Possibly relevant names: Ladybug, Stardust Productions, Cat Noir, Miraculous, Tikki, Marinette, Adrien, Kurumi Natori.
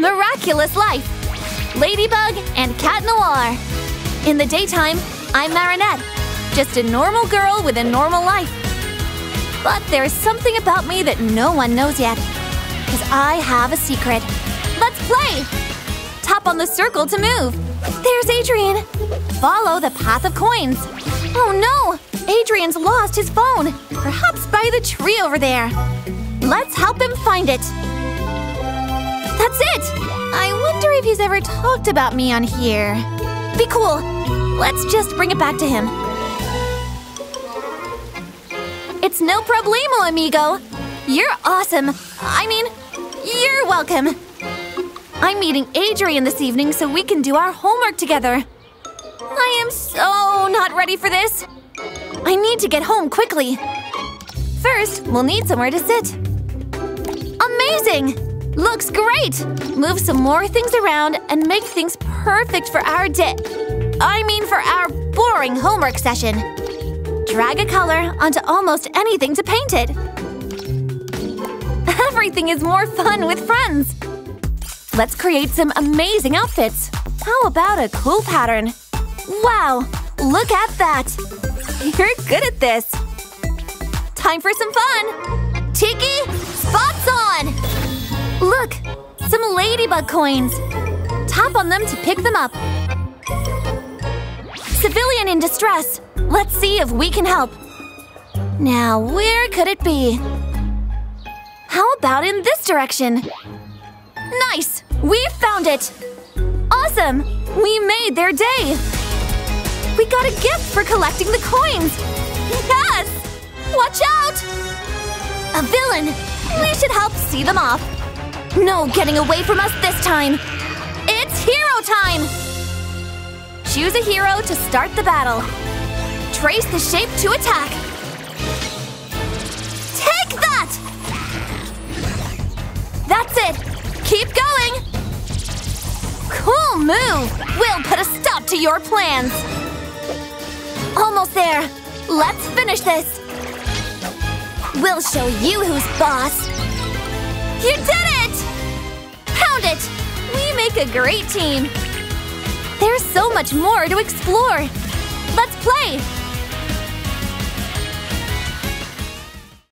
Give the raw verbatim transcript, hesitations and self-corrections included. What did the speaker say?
Miraculous Life! Ladybug and Cat Noir. In the daytime, I'm Marinette, just a normal girl with a normal life. But there's something about me that no one knows yet, because I have a secret. Let's play! Tap on the circle to move. There's Adrien. Follow the path of coins. Oh no! Adrien's lost his phone, perhaps by the tree over there. Let's help him find it. That's it! I wonder if he's ever talked about me on here. Be cool. Let's just bring it back to him. It's no problemo, amigo. You're awesome. I mean, you're welcome. I'm meeting Adrien this evening so we can do our homework together. I am so not ready for this. I need to get home quickly. First, we'll need somewhere to sit. Amazing! Looks great! Move some more things around and make things perfect for our day. I mean for our boring homework session. Drag a color onto almost anything to paint it. Everything is more fun with friends. Let's create some amazing outfits. How about a cool pattern? Wow! Look at that! You're good at this! Time for some fun! Tikki, spots on! Look! Some ladybug coins! Tap on them to pick them up. Civilian in distress! Let's see if we can help. Now, where could it be? How about in this direction? Nice! We found it! Awesome! We made their day! We got a gift for collecting the coins! Yes! Watch out! A villain! We should help see them off! No getting away from us this time! It's hero time! Choose a hero to start the battle. Trace the shape to attack. Take that! That's it! Keep going! Cool move! We'll put a stop to your plans! Almost there! Let's finish this! We'll show you who's boss! You did it! Pound it! We make a great team! There's so much more to explore! Let's play!